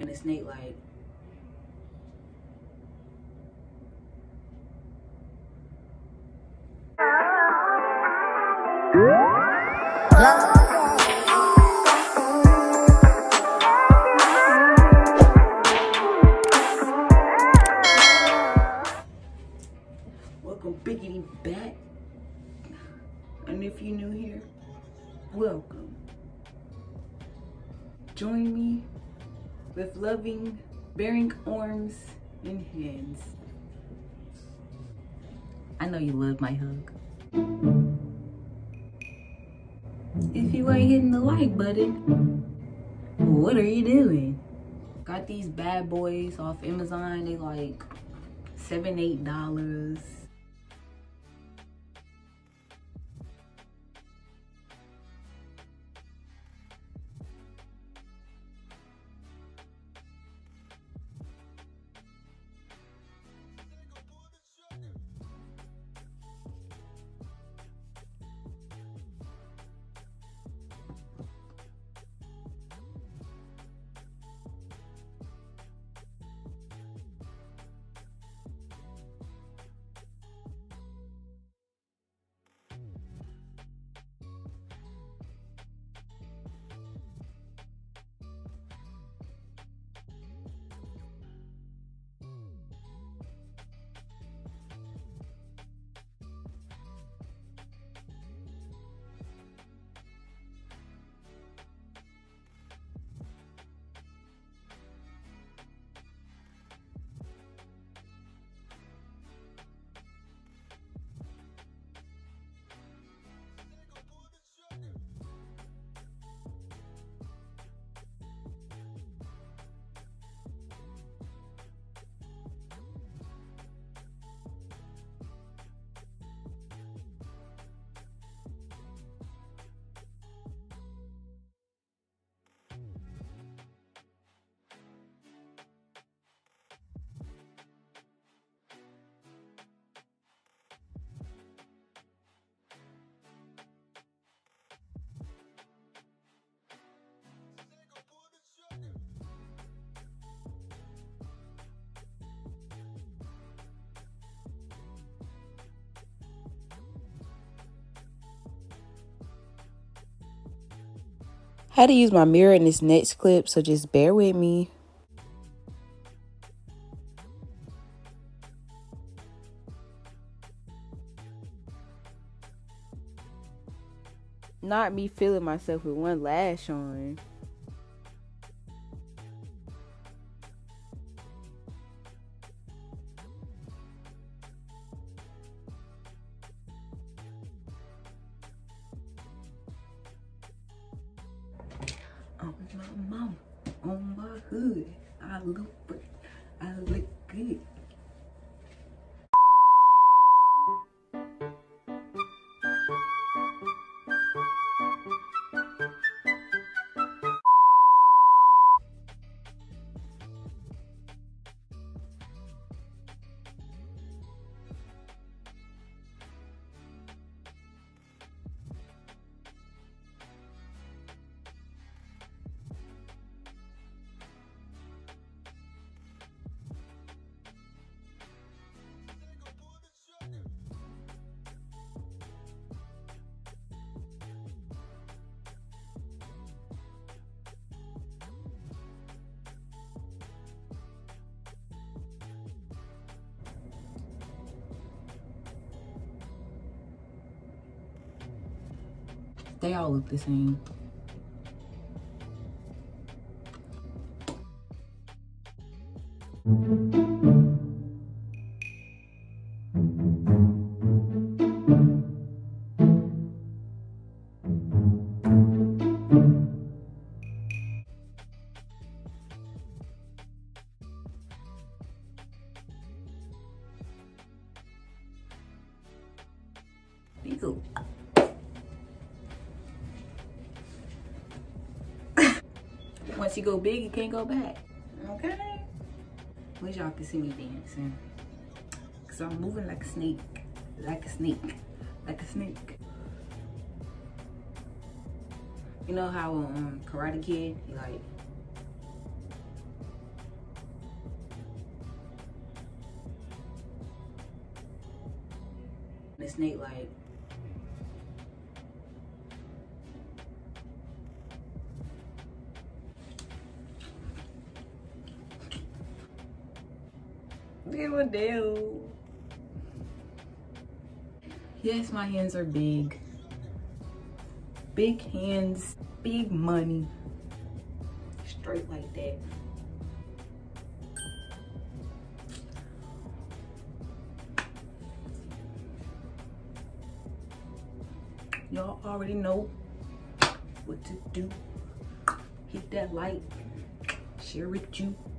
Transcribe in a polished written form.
and a snake light. Welcome biggity back, and if you're new here, welcome. Join me with loving, bearing arms and hands. I know you love my hug. If you ain't hitting the like button, what are you doing? Got these bad boys off Amazon. They like $7, $8. How to use my mirror in this next clip, so just bear with me. Not me feeling myself with one lash on. On my hood, I look good. They all look the same. Ew. Once you go big, you can't go back. Okay? Wish y'all could see me dancing. Cause I'm moving like a snake. Like a snake. Like a snake. You know how Karate Kid, he like snake like. They will do. Yes, my hands are big. Big hands, big money. Straight like that. Y'all already know what to do. Hit that like, share with you.